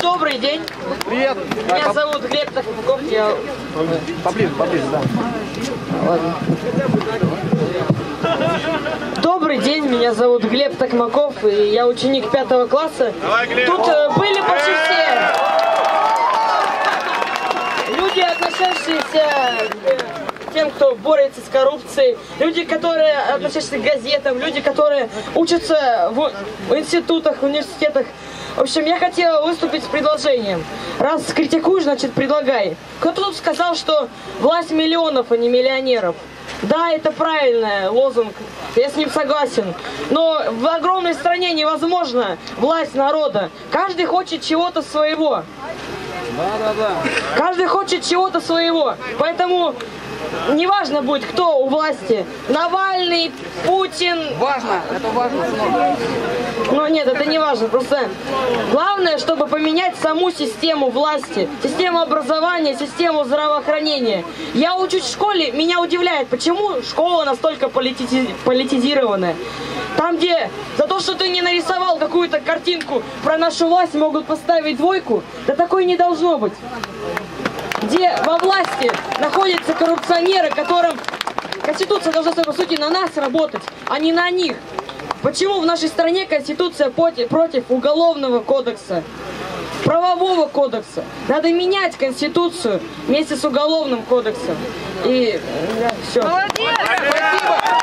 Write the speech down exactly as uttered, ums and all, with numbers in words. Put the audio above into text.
Добрый день. Привет. Меня зовут Глеб Токмаков. Я... Поближе, поближе, да. Ладно. Добрый день, меня зовут Глеб Токмаков, и я ученик пятого класса. Давай, Глеб. Тут были почти все люди, относящиеся к тем, кто борется с коррупцией, люди, которые относятся к газетам, люди, которые учатся в институтах, университетах. В общем, я хотела выступить с предложением. Раз критикуешь, значит предлагай. Кто-то тут сказал, что власть миллионов, а не миллионеров. Да, это правильный лозунг, я с ним согласен. Но в огромной стране невозможно власть народа. Каждый хочет чего-то своего. Каждый хочет чего-то своего. Поэтому неважно будет, кто у власти. Навальный, Путин. Важно, это важно. Но нет, это не важно. Просто главное, чтобы поменять саму систему власти, систему образования, систему здравоохранения. Я учусь в школе, меня удивляет, почему школа настолько политизи политизированная. Там, где за то, что ты не нарисовал какую-то картинку про нашу власть, могут поставить двойку, да такой не должно быть. Где во власти находятся коррупционеры, которым Конституция должна, по сути, на нас работать, а не на них. Почему в нашей стране Конституция против Уголовного кодекса, Правового кодекса? Надо менять Конституцию вместе с Уголовным кодексом. И все. Молодец! Спасибо!